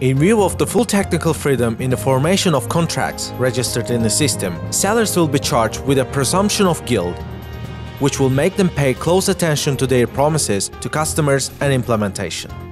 In view of the full technical freedom in the formation of contracts registered in the system, sellers will be charged with a presumption of guilt, which will make them pay close attention to their promises to customers and implementation.